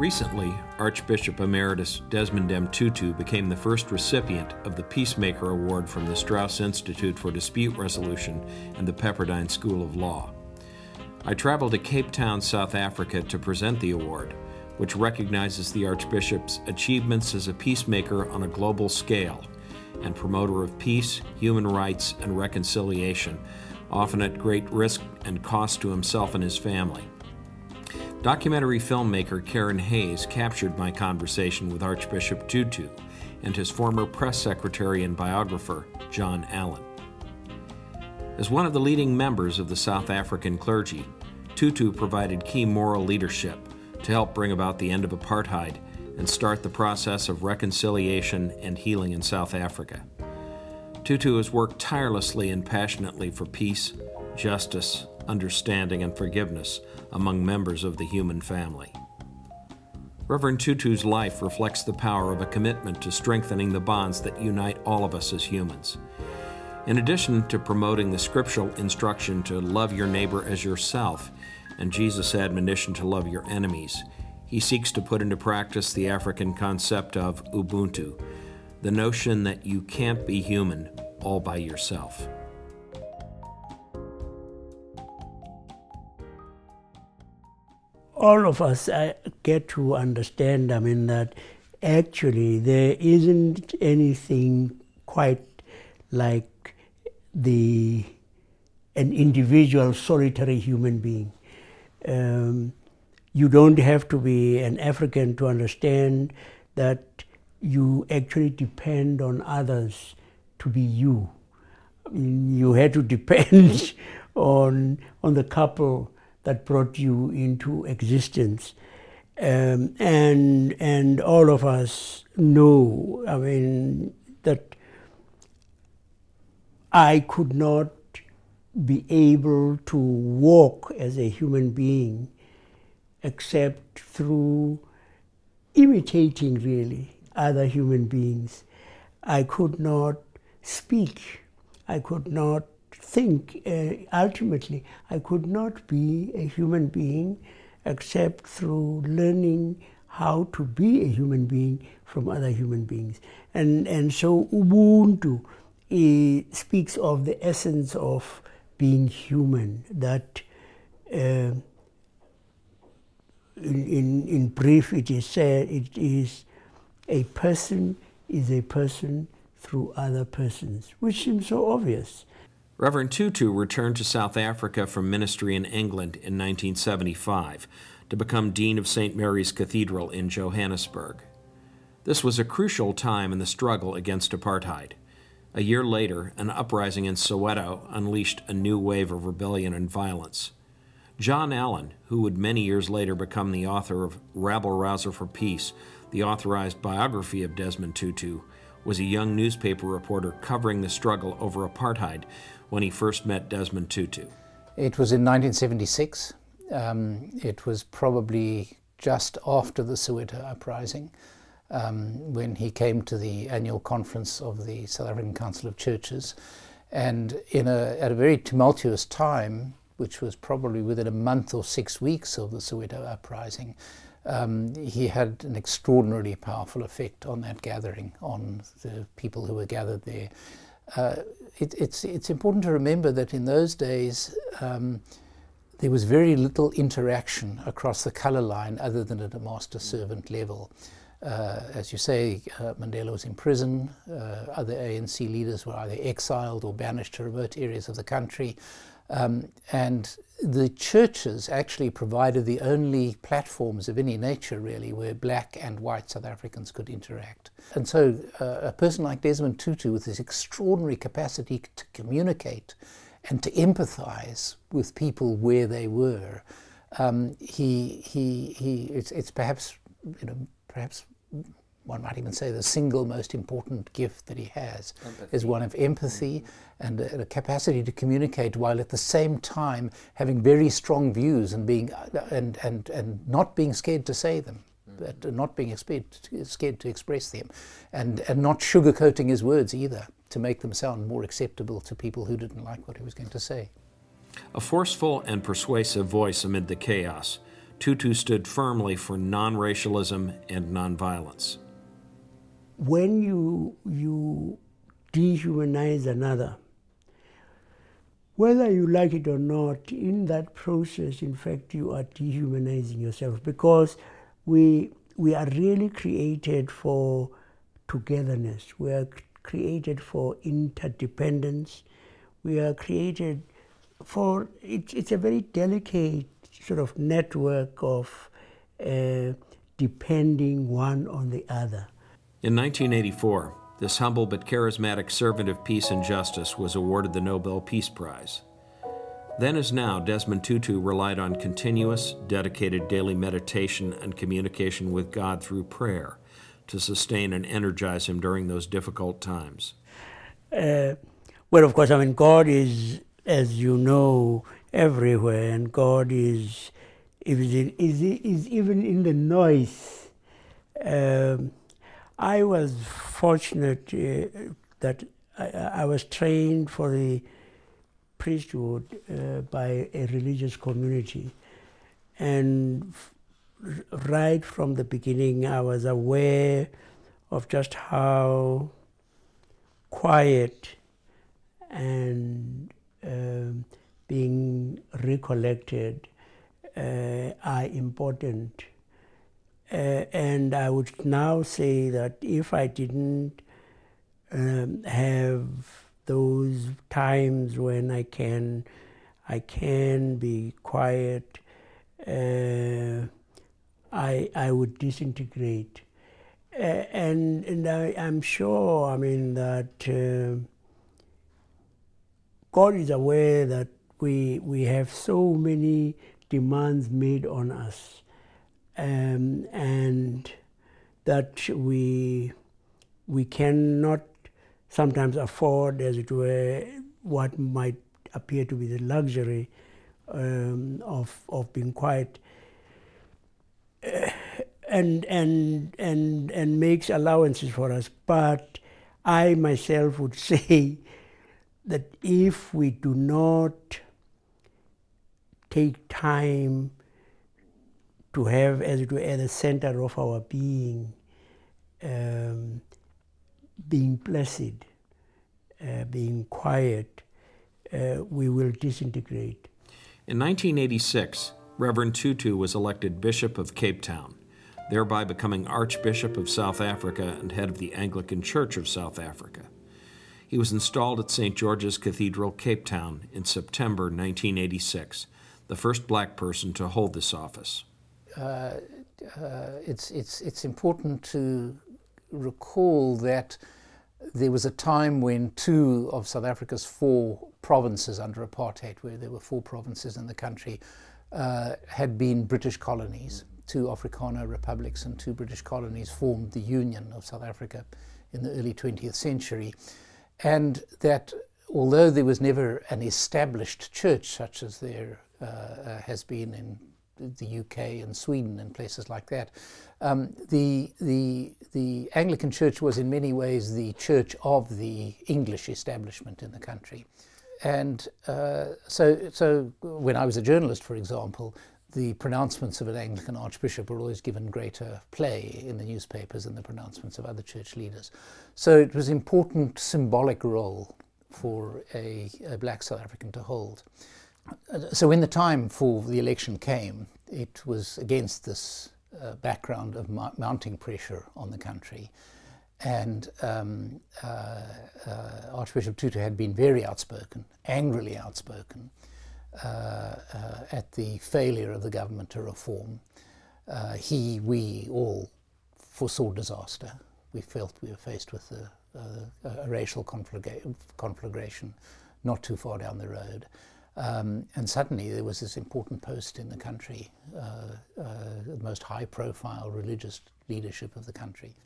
Recently, Archbishop Emeritus Desmond M. Tutu became the first recipient of the Peacemaker Award from the Strauss Institute for Dispute Resolution and the Pepperdine School of Law. I traveled to Cape Town, South Africa to present the award, which recognizes the Archbishop's achievements as a peacemaker on a global scale and promoter of peace, human rights, and reconciliation, often at great risk and cost to himself and his family. Documentary filmmaker Karen Hayes captured my conversation with Archbishop Tutu and his former press secretary and biographer, John Allen. As one of the leading members of the South African clergy, Tutu provided key moral leadership to help bring about the end of apartheid and start the process of reconciliation and healing in South Africa. Tutu has worked tirelessly and passionately for peace, justice, understanding, and forgiveness among members of the human family. Reverend Tutu's life reflects the power of a commitment to strengthening the bonds that unite all of us as humans. In addition to promoting the scriptural instruction to love your neighbor as yourself and Jesus' admonition to love your enemies, he seeks to put into practice the African concept of Ubuntu, the notion that you can't be human all by yourself. All of us get to understand, that actually there isn't anything quite like an individual solitary human being. You don't have to be an African to understand that you actually depend on others to be you. You had to depend on the couple that brought you into existence. And all of us know, that I could not be able to walk as a human being except through imitating, really, other human beings. I could not speak. I could not think. Ultimately, I could not be a human being except through learning how to be a human being from other human beings. And so Ubuntu speaks of the essence of being human, that in brief it is said, it is a person is a person through other persons, which seems so obvious. Reverend Tutu returned to South Africa from ministry in England in 1975 to become Dean of St. Mary's Cathedral in Johannesburg. This was a crucial time in the struggle against apartheid. A year later, an uprising in Soweto unleashed a new wave of rebellion and violence. John Allen, who would many years later become the author of Rabble Rouser for Peace, the authorized biography of Desmond Tutu, was a young newspaper reporter covering the struggle over apartheid when he first met Desmond Tutu. It was in 1976. It was probably just after the Soweto uprising when he came to the annual conference of the South African Council of Churches. And at a very tumultuous time, which was probably within a month or 6 weeks of the Soweto uprising, he had an extraordinarily powerful effect on that gathering, on the people who were gathered there. It's important to remember that in those days there was very little interaction across the colour line other than at a master-servant level. As you say, Mandela was in prison, other ANC leaders were either exiled or banished to remote areas of the country. And the churches actually provided the only platforms of any nature, really, where black and white South Africans could interact. And so a person like Desmond Tutu, with this extraordinary capacity to communicate and to empathize with people where they were, it's perhaps, perhaps one might even say the single most important gift that he has is one of empathy and a capacity to communicate while at the same time having very strong views and being and not being scared to say them, but not being scared to express them, and not sugarcoating his words either to make them sound more acceptable to people who didn't like what he was going to say. A forceful and persuasive voice amid the chaos, Tutu stood firmly for non-racialism and nonviolence. When you dehumanize another, whether you like it or not, in that process, in fact, you are dehumanizing yourself, because we are really created for togetherness. We are created for interdependence. We are created for, it's a very delicate sort of network of depending one on the other. In 1984, this humble but charismatic servant of peace and justice was awarded the Nobel Peace Prize. Then as now, Desmond Tutu relied on continuous, dedicated daily meditation and communication with God through prayer to sustain and energize him during those difficult times. Well, of course, I mean, God is, as you know, everywhere, and God is even in the noise. I was fortunate that I was trained for the priesthood by a religious community, and right from the beginning I was aware of just how quiet and being recollected are important. And I would now say that if I didn't have those times when I can be quiet, I would disintegrate. And I'm sure, I mean, that God is aware that we have so many demands made on us, and that we cannot sometimes afford, as it were, what might appear to be the luxury of being quiet, and makes allowances for us. But I myself would say that if we do not take time to have, as it were, at the center of our being, being placid, being quiet, we will disintegrate. In 1986, Reverend Tutu was elected Bishop of Cape Town, thereby becoming Archbishop of South Africa and head of the Anglican Church of South Africa. He was installed at St. George's Cathedral, Cape Town, in September 1986, the first black person to hold this office. It's important to recall that there was a time when two of South Africa's four provinces under apartheid, where there were four provinces in the country, had been British colonies. Two Afrikaner republics and two British colonies formed the Union of South Africa in the early 20th century. And that although there was never an established church such as there has been in the UK and Sweden and places like that, the Anglican Church was in many ways the church of the English establishment in the country. And so when I was a journalist, for example, the pronouncements of an Anglican archbishop were always given greater play in the newspapers than the pronouncements of other church leaders. So it was an important symbolic role for a black South African to hold. So when the time for the election came, it was against this background of mounting pressure on the country. And Archbishop Tutu had been very outspoken, angrily outspoken, at the failure of the government to reform. We all foresaw disaster. We felt we were faced with a racial conflagration not too far down the road. And suddenly there was this important post in the country, the most high-profile religious leadership of the country.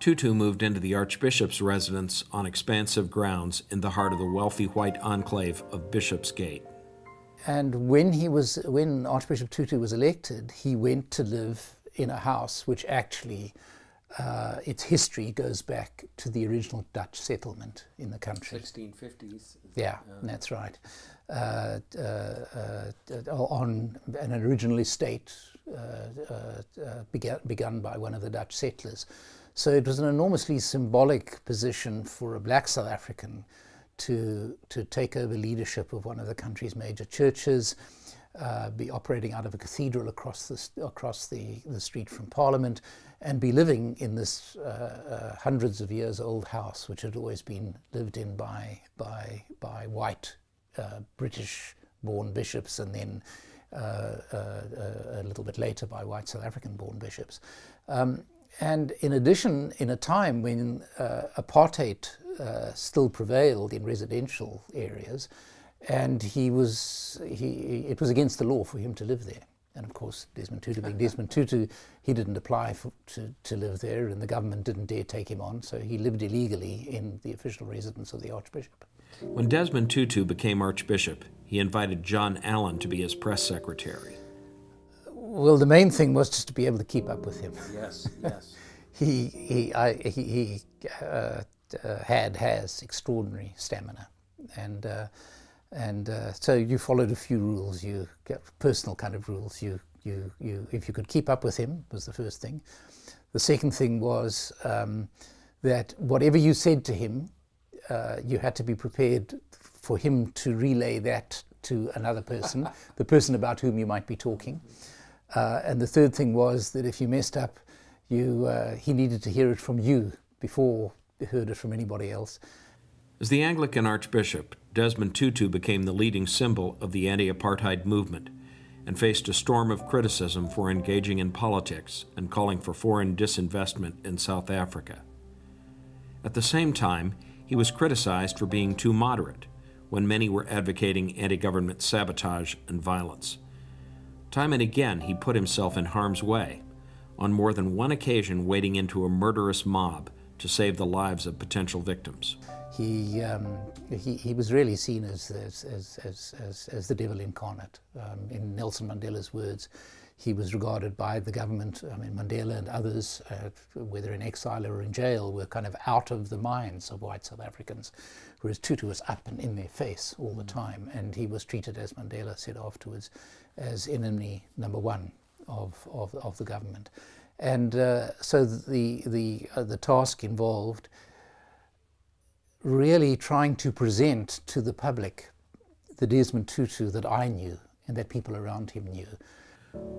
Tutu moved into the Archbishop's residence on expansive grounds in the heart of the wealthy white enclave of Bishopsgate. And when Archbishop Tutu was elected, he went to live in a house which actually, its history goes back to the original Dutch settlement in the country. 1650s. Yeah, that's right. On an original estate begun by one of the Dutch settlers. So it was an enormously symbolic position for a black South African to take over leadership of one of the country's major churches, be operating out of a cathedral across the street from Parliament, and be living in this hundreds of years old house, which had always been lived in by white British-born bishops, and then a little bit later by white South African-born bishops. And in addition, in a time when apartheid still prevailed in residential areas, and it was against the law for him to live there. And of course, Desmond Tutu being Desmond Tutu, he didn't apply to live there, and the government didn't dare take him on, so he lived illegally in the official residence of the Archbishop. When Desmond Tutu became Archbishop, he invited John Allen to be his press secretary. Well, the main thing was just to be able to keep up with him. Yes, yes. He has extraordinary stamina, and so you followed a few rules, personal kind of rules. If you could keep up with him was the first thing. The second thing was that whatever you said to him, you had to be prepared for him to relay that to another person, the person about whom you might be talking. And the third thing was that if you messed up, he needed to hear it from you before he heard it from anybody else. As the Anglican Archbishop, Desmond Tutu became the leading symbol of the anti-apartheid movement and faced a storm of criticism for engaging in politics and calling for foreign disinvestment in South Africa. At the same time, he was criticized for being too moderate, when many were advocating anti-government sabotage and violence. Time and again, he put himself in harm's way, on more than one occasion wading into a murderous mob to save the lives of potential victims. He was really seen as the devil incarnate. In Nelson Mandela's words, he was regarded by the government. I mean, Mandela and others, whether in exile or in jail, were kind of out of the minds of white South Africans, whereas Tutu was up and in their face all the time, and he was treated, as Mandela said afterwards, as enemy number one of the government. And so the task involved really trying to present to the public the Desmond Tutu that I knew and that people around him knew.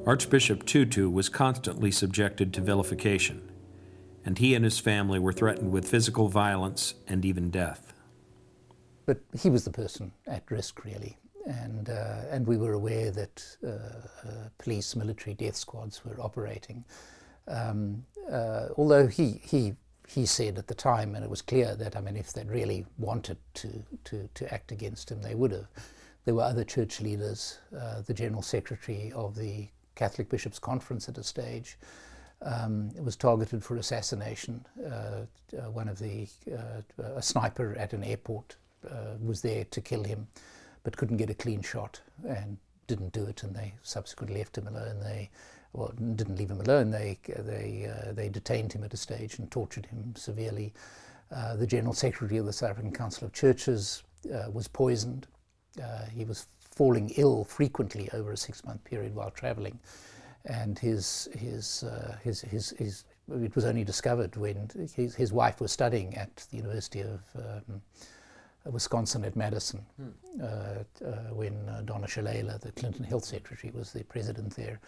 Archbishop Tutu was constantly subjected to vilification, and he and his family were threatened with physical violence and even death. But he was the person at risk, really, and we were aware that police, military death squads were operating. Although he said at the time, and it was clear that, I mean, if they'd really wanted to act against him, they would have. There were other church leaders, the General Secretary of the Catholic Bishops' Conference at a stage was targeted for assassination. A sniper at an airport was there to kill him, but couldn't get a clean shot and didn't do it, and they subsequently left him alone. Well, didn't leave him alone. They detained him at a stage and tortured him severely. The General Secretary of the South African Council of Churches was poisoned. He was falling ill frequently over a 6-month period while traveling, and it was only discovered when his wife was studying at the University of Wisconsin at Madison, when Donna Shalala, the Clinton Health Secretary, was the president there,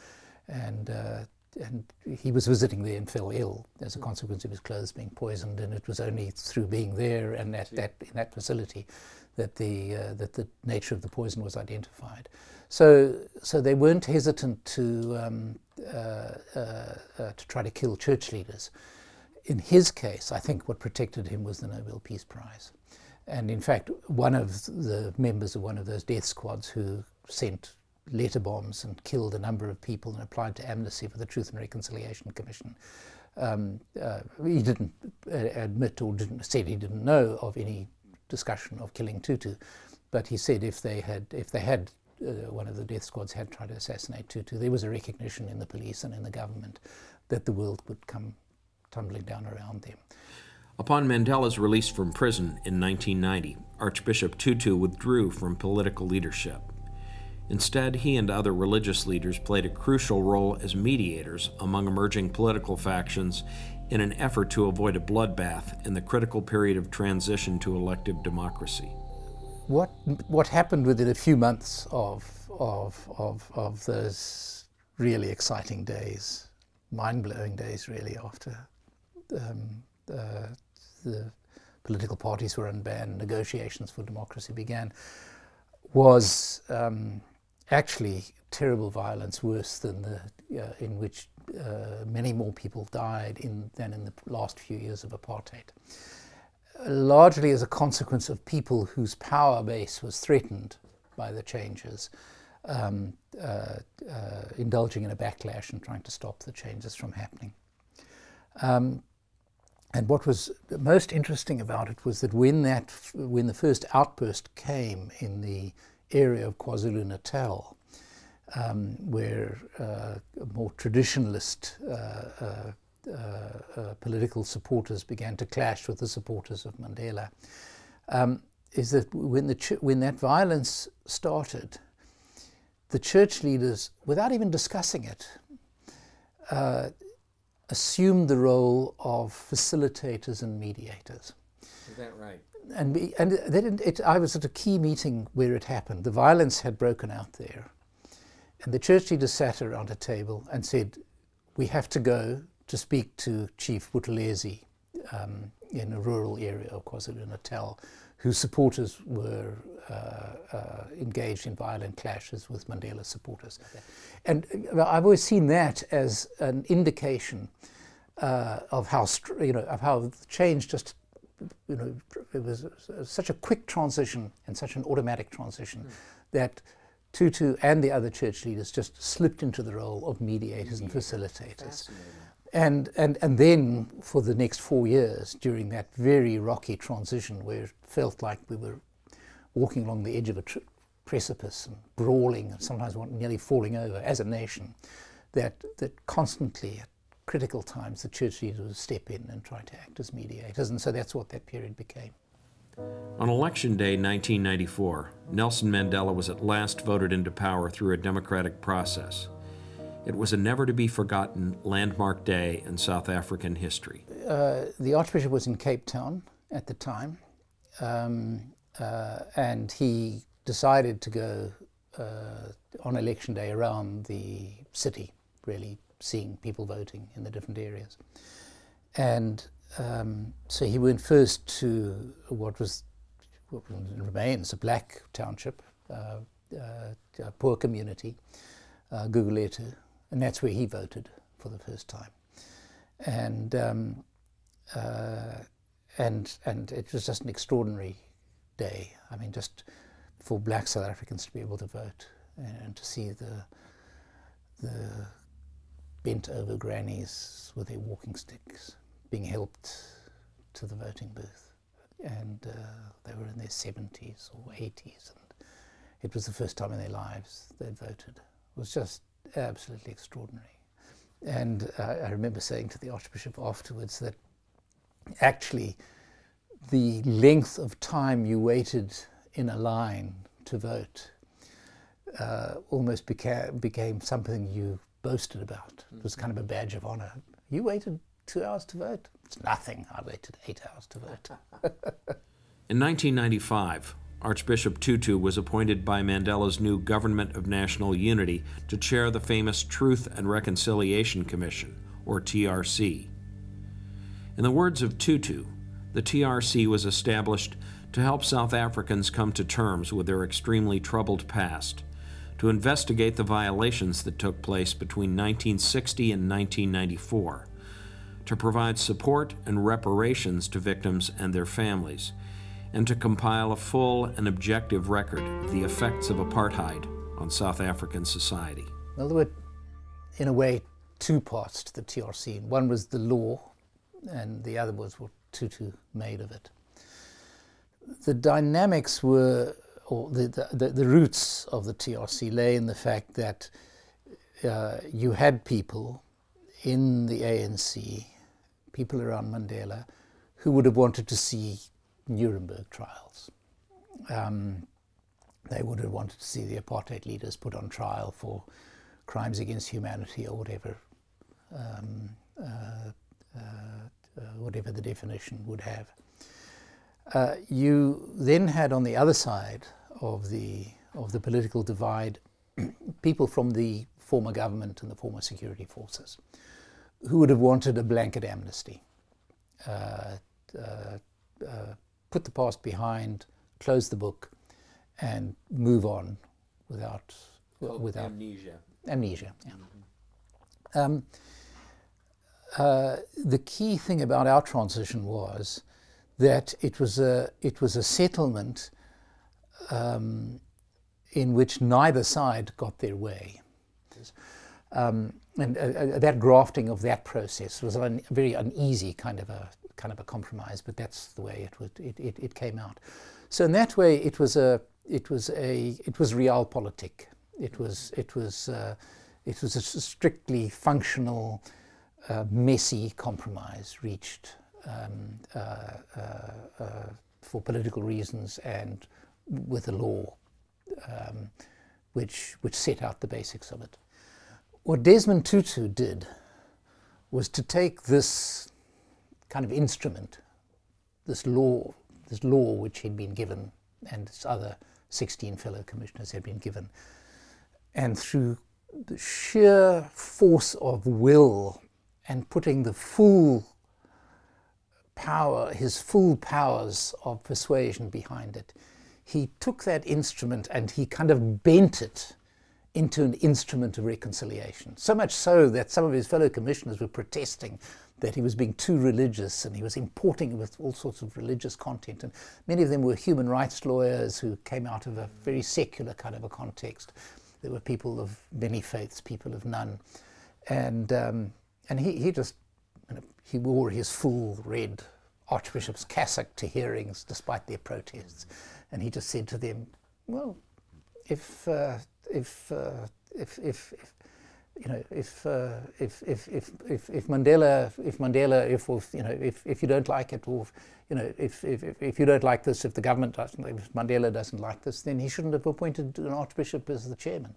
and he was visiting there and fell ill as a consequence of his clothes being poisoned, and it was only through being there and in that facility that the nature of the poison was identified. So they weren't hesitant to try to kill church leaders. In his case, I think what protected him was the Nobel Peace Prize. And in fact, one of the members of one of those death squads who sent letter bombs and killed a number of people and applied to amnesty for the Truth and Reconciliation Commission. He didn't admit or said he didn't know of any discussion of killing Tutu, but he said if one of the death squads had tried to assassinate Tutu, there was a recognition in the police and in the government that the world would come tumbling down around them. Upon Mandela's release from prison in 1990, Archbishop Tutu withdrew from political leadership. Instead, he and other religious leaders played a crucial role as mediators among emerging political factions in an effort to avoid a bloodbath in the critical period of transition to elective democracy. What happened within a few months of those really exciting days, mind-blowing days really, after the political parties were unbanned, negotiations for democracy began, was actually terrible violence, worse than the in which many more people died than in the last few years of apartheid, largely as a consequence of people whose power base was threatened by the changes, indulging in a backlash and trying to stop the changes from happening. And what was most interesting about it was that when the first outburst came in the area of KwaZulu-Natal, where more traditionalist political supporters began to clash with the supporters of Mandela, is that when that violence started, the church leaders, without even discussing it, assumed the role of facilitators and mediators. Is that right? And then I was at a key meeting where it happened. The violence had broken out there, and the church leaders sat around a table and said, "We have to go to speak to Chief Buthelezi in a rural area of KwaZulu-Natal, whose supporters were engaged in violent clashes with Mandela's supporters." Okay. And I've always seen that as an indication of how change just, it was such a quick transition and such an automatic transition that Tutu and the other church leaders just slipped into the role of mediators and facilitators. And then for the next 4 years, during that very rocky transition where it felt like we were walking along the edge of a precipice and brawling and sometimes nearly falling over as a nation, that constantly at critical times the church leaders would step in and try to act as mediators, and so that's what that period became. On Election Day 1994, Nelson Mandela was at last voted into power through a democratic process. It was a never-to-be-forgotten landmark day in South African history. The Archbishop was in Cape Town at the time, and he decided to go on Election Day around the city, really seeing people voting in the different areas. And so he went first to what remains a black township, a poor community, Gugulethu. And that's where he voted for the first time, and it was just an extraordinary day. I mean, just for black South Africans to be able to vote and to see the bent-over grannies with their walking sticks being helped to the voting booth, and they were in their 70s or 80s, and it was the first time in their lives they'd voted. It was just absolutely extraordinary. And I remember saying to the Archbishop afterwards that actually the length of time you waited in a line to vote almost became something you boasted about. It was kind of a badge of honor. You waited 2 hours to vote? It's nothing. I waited 8 hours to vote. In 1995, Archbishop Tutu was appointed by Mandela's new Government of National Unity to chair the famous Truth and Reconciliation Commission, or TRC. In the words of Tutu, the TRC was established to help South Africans come to terms with their extremely troubled past, to investigate the violations that took place between 1960 and 1994, to provide support and reparations to victims and their families, and to compile a full and objective record of the effects of apartheid on South African society. Well, there were, in a way, two parts to the TRC. One was the law, and the other was what Tutu made of it. The dynamics were, or the roots of the TRC lay in the fact that you had people in the ANC, people around Mandela, who would have wanted to see Nuremberg trials, They would have wanted to see the apartheid leaders put on trial for crimes against humanity or whatever, whatever the definition would have. You then had on the other side of the political divide people from the former government and the former security forces who would have wanted a blanket amnesty, put the past behind, close the book, and move on without amnesia. Amnesia. Yeah. Mm-hmm. The key thing about our transition was that it was a settlement in which neither side got their way. And that grafting of that process was a very uneasy kind of a compromise, but that's the way it came out. So in that way, it was realpolitik. It was a strictly functional, messy compromise reached for political reasons and with a law which set out the basics of it. What Desmond Tutu did was to take this kind of instrument, this law which he'd been given and his other 16 fellow commissioners had been given, and through the sheer force of will and putting the full power, his full powers of persuasion behind it, he took that instrument and he kind of bent it into an instrument of reconciliation. So much so that some of his fellow commissioners were protesting that he was being too religious and he was importing it with all sorts of religious content. And many of them were human rights lawyers who came out of a very secular kind of a context. There were people of many faiths, people of none. And he just, you know, he wore his full red archbishop's cassock to hearings despite their protests. And he just said to them, well, if you don't like it, or if you don't like this, if the government doesn't, if Mandela doesn't like this, then he shouldn't have appointed an archbishop as the chairman.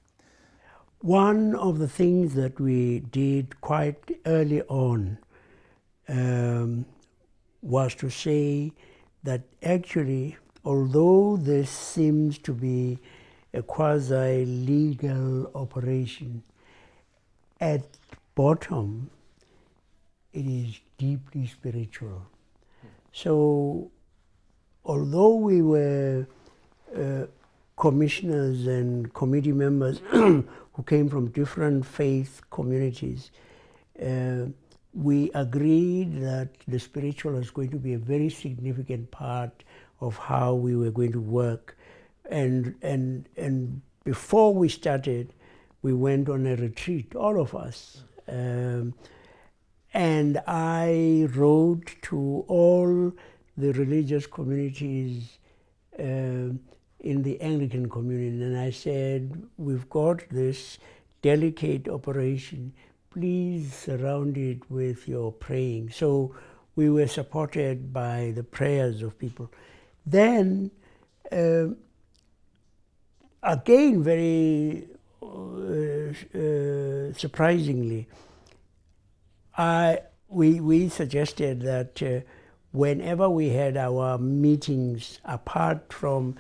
One of the things that we did quite early on was to say that actually, although this seems to be a quasi-legal operation, at bottom, it is deeply spiritual. So, although we were commissioners and committee members who came from different faith communities, we agreed that the spiritual was going to be a very significant part of how we were going to work. And before we started, we went on a retreat, all of us. And I wrote to all the religious communities in the Anglican community, and I said, we've got this delicate operation, please surround it with your praying. So we were supported by the prayers of people. Then, again, very surprisingly, we suggested that whenever we had our meetings, apart from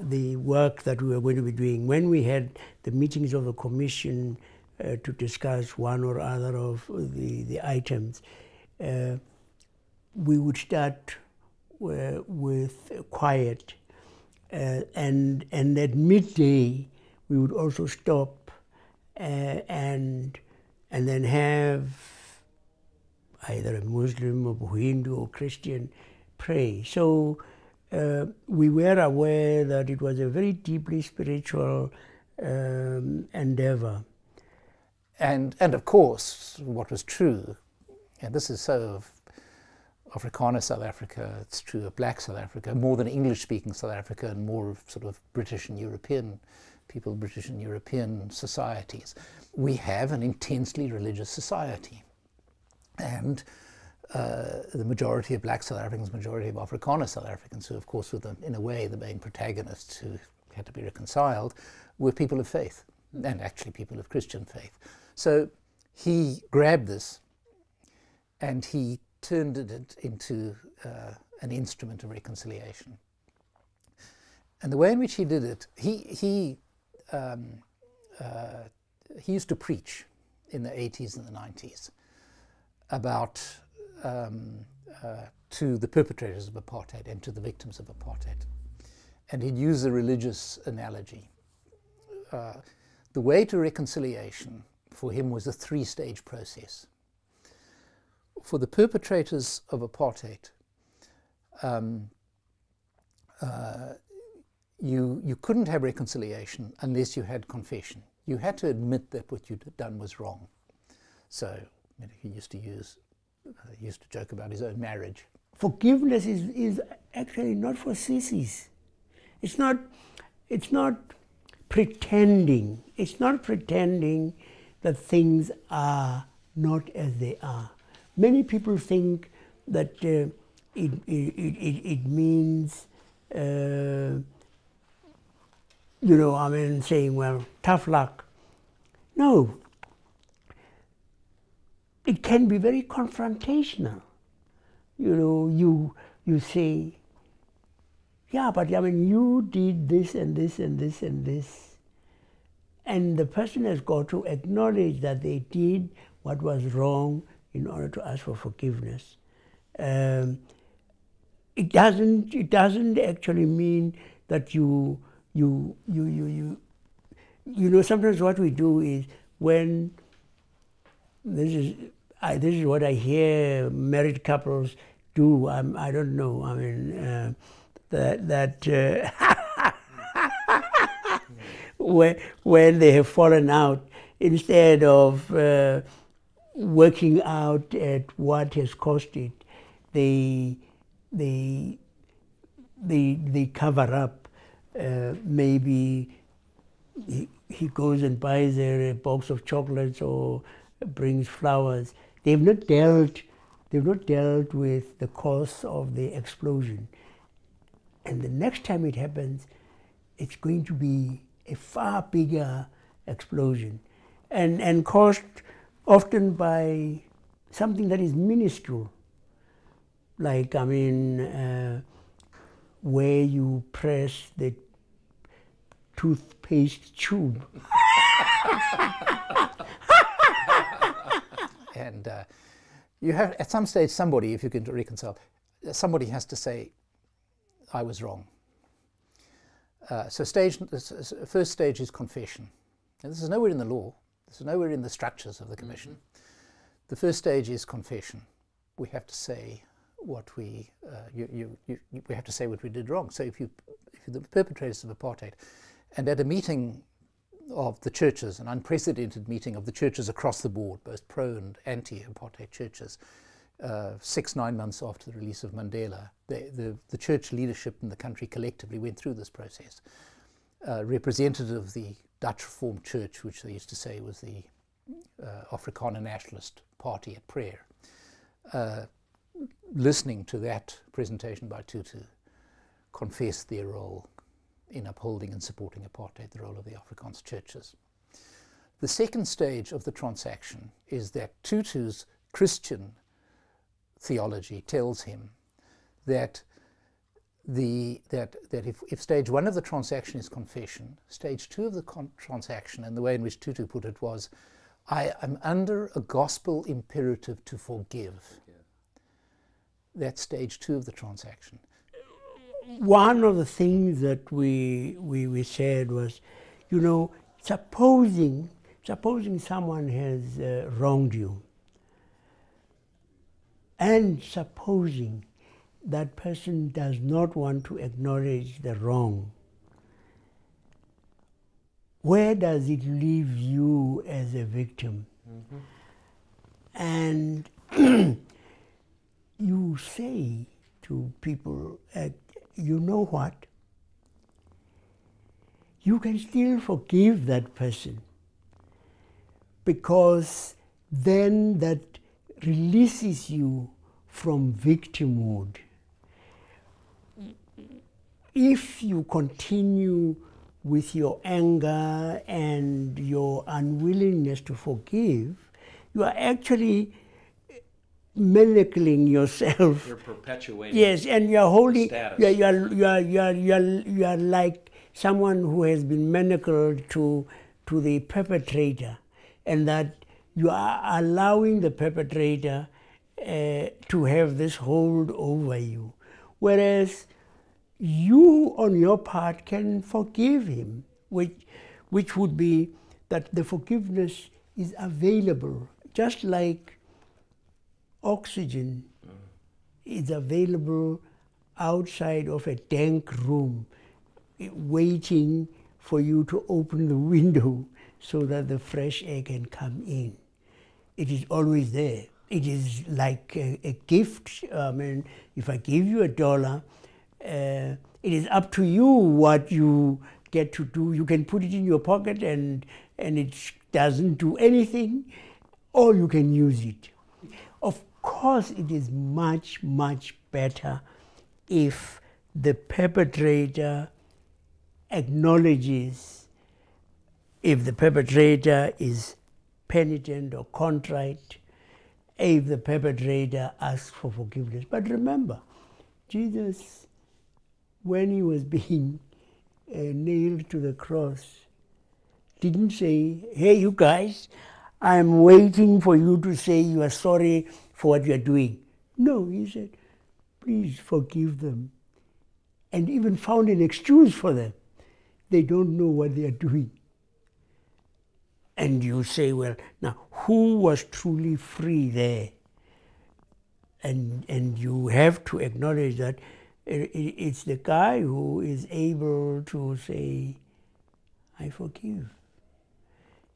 the work that we were going to be doing, when we had the meetings of the commission to discuss one or other of the items, we would start with quiet. And at midday, we would also stop and then have either a Muslim or Hindu or Christian pray. So we were aware that it was a very deeply spiritual endeavor. And of course, what was true, and this is so Afrikaner South Africa, it's true of black South Africa, more than English-speaking South Africa, and more of sort of British and European people, British and European societies. We have an intensely religious society. And the majority of black South Africans, majority of Afrikaner South Africans, who of course were, in a way, the main protagonists, who had to be reconciled, were people of faith, and actually people of Christian faith. So he grabbed this and he turned it into an instrument of reconciliation. And the way in which he did it, he used to preach in the 80s and the 90s about to the perpetrators of apartheid and to the victims of apartheid. And he'd use a religious analogy. The way to reconciliation for him was a three-stage process. For the perpetrators of apartheid, you couldn't have reconciliation unless you had confession. You had to admit that what you'd done was wrong. So he used to joke about his own marriage. Forgiveness is actually not for sissies. It's not pretending. It's not pretending that things are not as they are. Many people think that it means, you know, I mean, saying, well, tough luck. No. It can be very confrontational. You know, you say, yeah, but I mean, you did this and this and this and this. And the person has got to acknowledge that they did what was wrong in order to ask for forgiveness. It doesn't actually mean that you know, sometimes what we do is when, this is what I hear married couples do, I don't know, I mean, when they have fallen out, instead of working out at what has caused it, they cover up. Maybe he goes and buys a box of chocolates or brings flowers. They've not dealt with the cause of the explosion. And the next time it happens, it's going to be a far bigger explosion, and caused often by something that is minuscule. Like, I mean, where you press the toothpaste tube. And you have, at some stage, somebody, if you can reconcile, somebody has to say, I was wrong. So first stage is confession. And this is nowhere in the law. This is nowhere in the structures of the Commission. Mm-hmm. The first stage is confession. We have to say what we have to say what we did wrong. So if you're the perpetrators of apartheid, and at a meeting of the churches, an unprecedented meeting of the churches across the board, both pro and anti-apartheid churches, 9 months after the release of Mandela, the church leadership in the country collectively went through this process. Representative of the Dutch Reformed Church, which they used to say was the Afrikaner Nationalist Party at prayer, listening to that presentation by Tutu, confessed their role in upholding and supporting apartheid, the role of the Afrikaans churches. The second stage of the transaction is that Tutu's Christian theology tells him that if stage one of the transaction is confession, stage two of the transaction, and the way in which Tutu put it was, I am under a gospel imperative to forgive. Yeah. That's stage two of the transaction. One of the things that we said was, you know, supposing someone has wronged you, and supposing that person does not want to acknowledge the wrong, where does it leave you as a victim? Mm-hmm. And you say to people, you know what? You can still forgive that person, because then that releases you from victimhood. If you continue with your anger and your unwillingness to forgive, you are actually manacling yourself. You're perpetuating. Yes, and you're holding. You are like someone who has been manacled to the perpetrator, and that you are allowing the perpetrator to have this hold over you, whereas you, on your part, can forgive him, which would be that the forgiveness is available, just like oxygen is available outside of a dank room, waiting for you to open the window so that the fresh air can come in. It is always there. It is like a gift. I mean, if I give you $1, it is up to you what you get to do. You can put it in your pocket and it doesn't do anything, or you can use it. Of course, it is much, much better if the perpetrator acknowledges, if the perpetrator is penitent or contrite, if the perpetrator asks for forgiveness. But remember, Jesus, when he was being nailed to the cross, didn't say, "Hey, you guys, I'm waiting for you to say you are sorry for what you are doing." No, he said, "Please forgive them," and even found an excuse for them. They don't know what they are doing. And you say, well, now, who was truly free there? And you have to acknowledge that it's the guy who is able to say, "I forgive."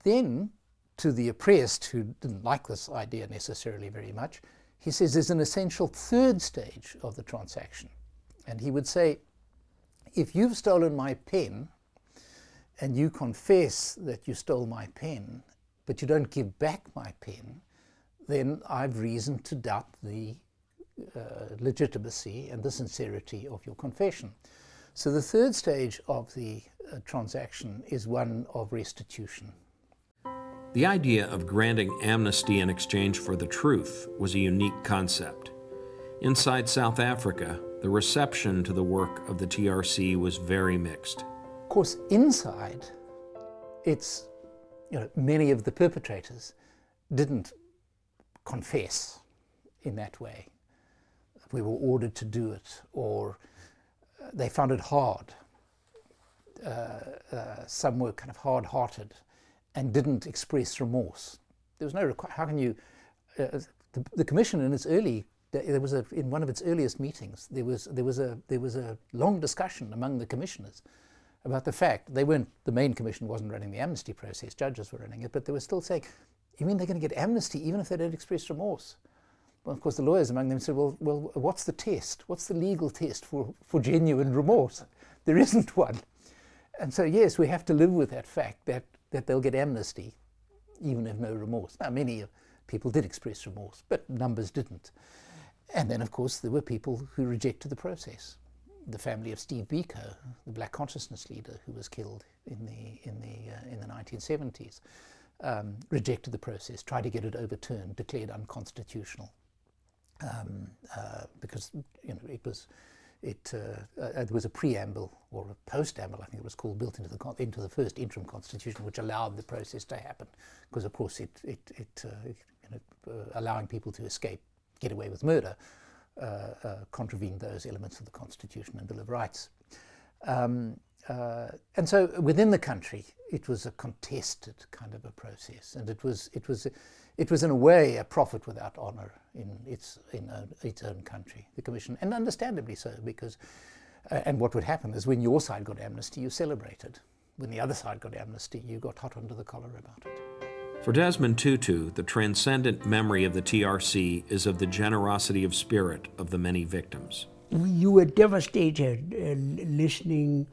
Then, to the oppressed, who didn't like this idea necessarily very much, he says there's an essential third stage of the transaction. And he would say, if you've stolen my pen, and you confess that you stole my pen, but you don't give back my pen, then I've reason to doubt the legitimacy and the sincerity of your confession. So the third stage of the transaction is one of restitution. The idea of granting amnesty in exchange for the truth was a unique concept. Inside South Africa, the reception to the work of the TRC was very mixed. Of course, inside, it's, you know, many of the perpetrators didn't confess in that way. We were ordered to do it, or they found it hard. Some were kind of hard-hearted and didn't express remorse. There was no requirement. How can you... the commission in its early... in one of its earliest meetings, there was a long discussion among the commissioners about the fact they weren't... the main commission wasn't running the amnesty process, judges were running it, but they were still saying, you mean they're going to get amnesty even if they don't express remorse? Well, of course, the lawyers among them said, well, what's the test? What's the legal test for genuine remorse? There isn't one. And so, yes, we have to live with that fact that they'll get amnesty even if no remorse. Now, many people did express remorse, but numbers didn't. And then, of course, there were people who rejected the process. The family of Steve Biko, the Black consciousness leader who was killed in the 1970s, rejected the process, tried to get it overturned, declared unconstitutional, because, you know, there was a preamble or a postamble, I think it was called, built into the first interim constitution, which allowed the process to happen, because of course allowing people to escape, get away with murder, contravened those elements of the Constitution and Bill of Rights. And so within the country, it was a contested kind of a process, and it was in a way a prophet without honor in its own country, the Commission, and understandably so, because and what would happen is when your side got amnesty, you celebrated; when the other side got amnesty, you got hot under the collar about it. For Desmond Tutu, the transcendent memory of the TRC is of the generosity of spirit of the many victims. You were devastated listening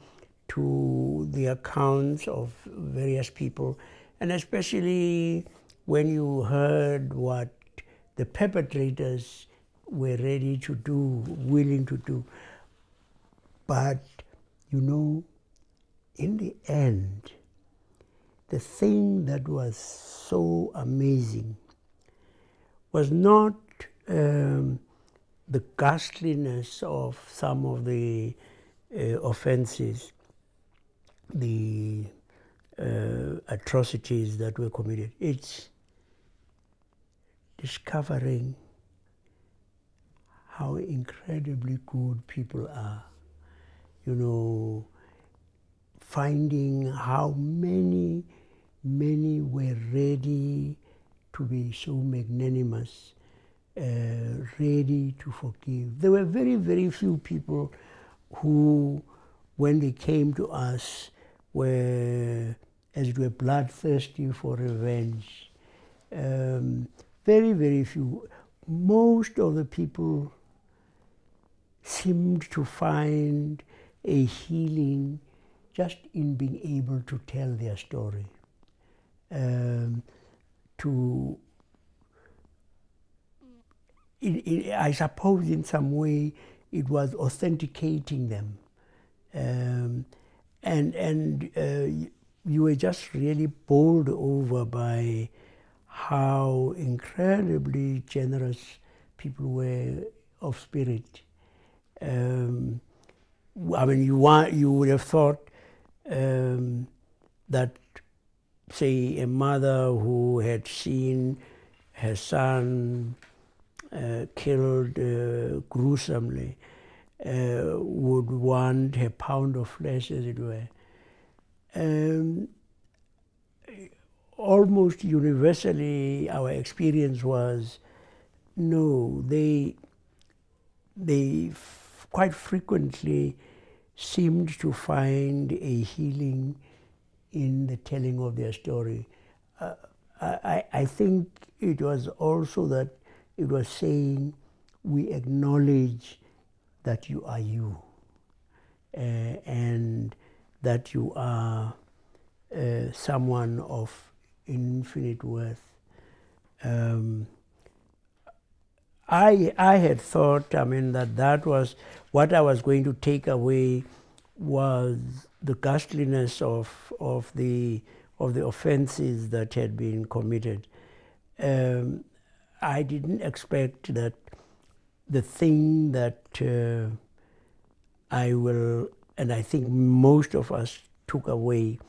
to the accounts of various people, and especially when you heard what the perpetrators were ready to do, willing to do. But, you know, in the end, the thing that was so amazing was not the ghastliness of some of the offences, the atrocities that were committed. It's discovering how incredibly good people are, you know, finding how many were ready to be so magnanimous, ready to forgive. There were very, very few people who, when they came to us, were, as it were, bloodthirsty for revenge. Very, very few. Most of the people seemed to find a healing just in being able to tell their story, I suppose in some way it was authenticating them, and you were just really bowled over by how incredibly generous people were of spirit. I mean, you would have thought that, say, a mother who had seen her son killed gruesomely would want a pound of flesh, as it were. Almost universally, our experience was no. They quite frequently seemed to find a healing in the telling of their story. I think it was also that it was saying, we acknowledge that you are you, and that you are someone of infinite worth. I had thought, I mean, that was what I was going to take away, was the ghastliness of the offences that had been committed. I didn't expect that the thing that I think most of us took away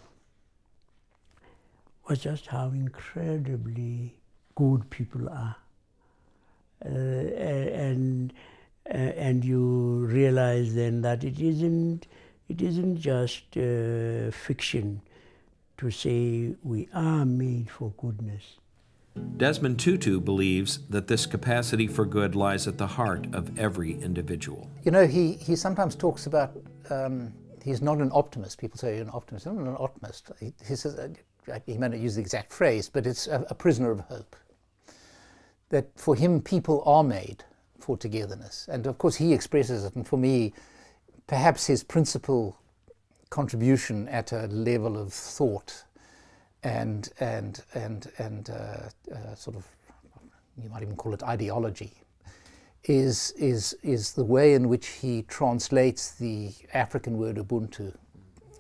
was just how incredibly good people are. And you realize then that it isn't just fiction to say we are made for goodness. Desmond Tutu believes that this capacity for good lies at the heart of every individual. You know, he sometimes talks about, he's not an optimist. People say, you're an optimist. I'm not an optimist. He says, he may not use the exact phrase, but it's a prisoner of hope. That for him, people are made for togetherness. And of course, he expresses it. And for me, perhaps his principal contribution at a level of thought and sort of, you might even call it ideology, is the way in which he translates the African word Ubuntu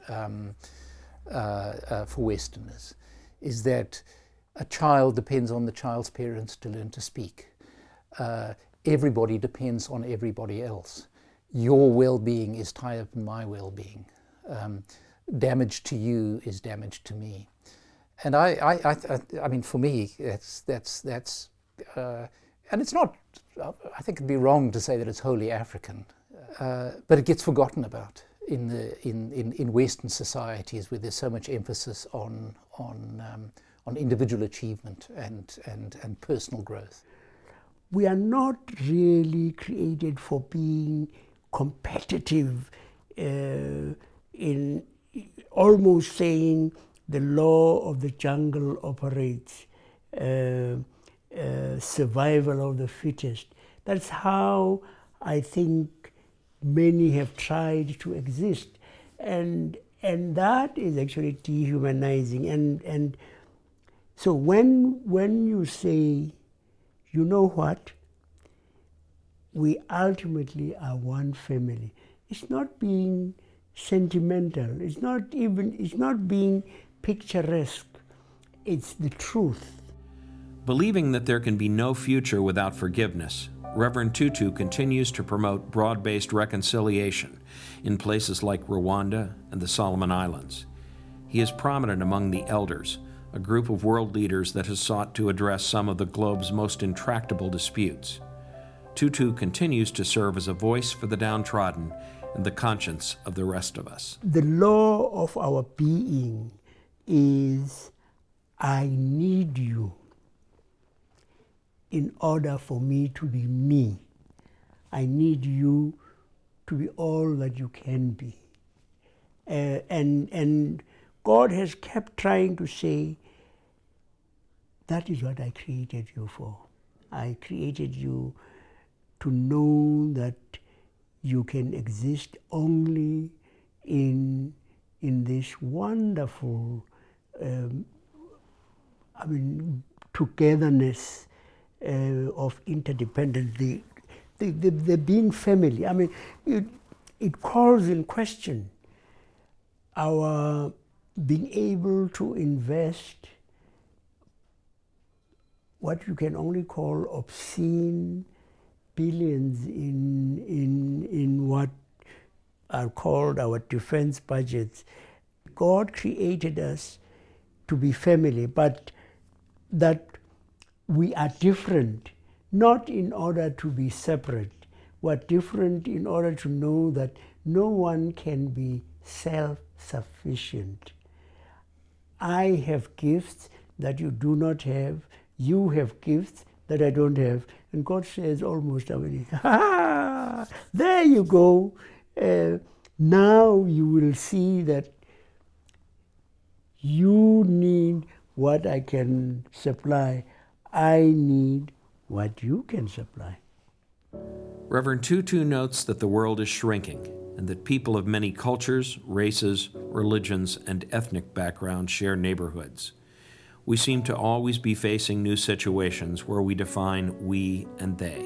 for Westerners, is that a child depends on the child's parents to learn to speak. Everybody depends on everybody else. Your well-being is tied up in my well-being. Damage to you is damage to me. And I mean, for me, and it's not, I think it'd be wrong to say that it's wholly African, but it gets forgotten about in Western societies where there's so much emphasis on individual achievement and personal growth. We are not really created for being competitive, in almost saying the law of the jungle operates, survival of the fittest. That's how I think many have tried to exist. And that is actually dehumanizing. And so when you say, you know what, we ultimately are one family, it's not being sentimental. It's not even, it's not being picturesque. It's the truth. Believing that there can be no future without forgiveness, Reverend Tutu continues to promote broad-based reconciliation in places like Rwanda and the Solomon Islands. He is prominent among the Elders, a group of world leaders that has sought to address some of the globe's most intractable disputes. Tutu continues to serve as a voice for the downtrodden and the conscience of the rest of us. The law of our being is, I need you in order for me to be me. I need you to be all that you can be. And God has kept trying to say, that is what I created you for. I created you to know that you can exist only in this wonderful, togetherness of interdependence, the being family. I mean, it calls in question our being able to invest what you can only call obscene billions in what are called our defense budgets. God created us to be family, but that we are different, not in order to be separate. We're different in order to know that no one can be self-sufficient. I have gifts that you do not have, you have gifts that I don't have. And God says almost, ah, there you go. Now you will see that you need what I can supply. I need what you can supply. Reverend Tutu notes that the world is shrinking and that people of many cultures, races, religions, and ethnic backgrounds share neighborhoods. We seem to always be facing new situations where we define we and they.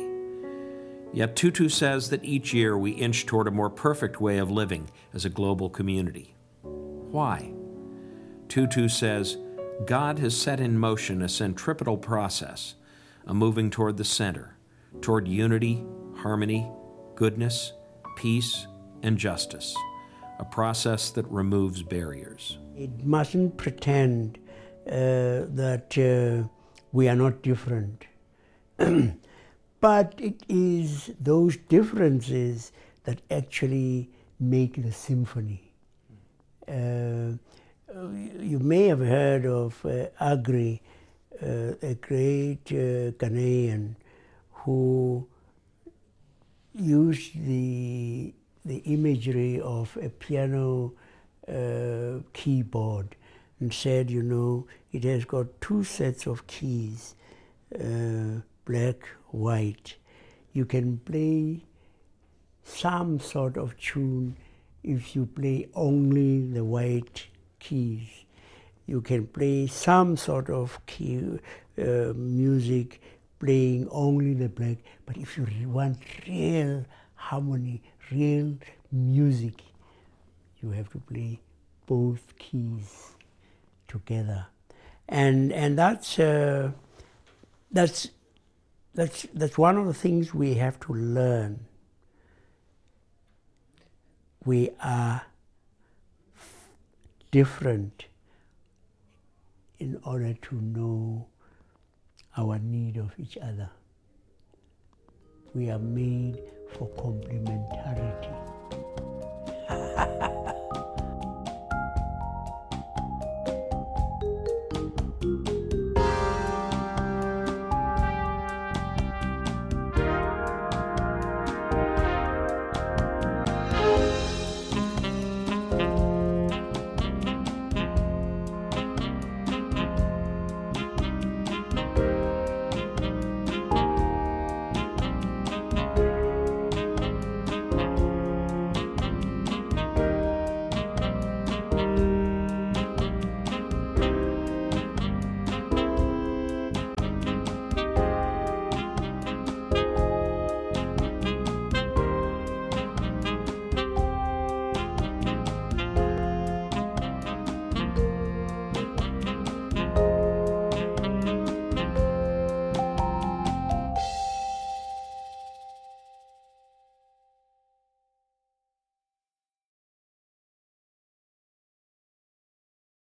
Yet Tutu says that each year we inch toward a more perfect way of living as a global community. Why? Tutu says, God has set in motion a centripetal process, a moving toward the center, toward unity, harmony, goodness, peace, and justice, a process that removes barriers. It mustn't pretend that we are not different. But it is those differences that actually make the symphony. You may have heard of Agri, a great Ghanaian who used the imagery of a piano keyboard and said, you know, it has got two sets of keys, black, white. You can play some sort of tune if you play only the white keys. You can play some sort of key music playing only the black, but if you want real harmony, real music, you have to play both keys together, and that's one of the things we have to learn. We are different in order to know our need of each other. We are made for complementarity.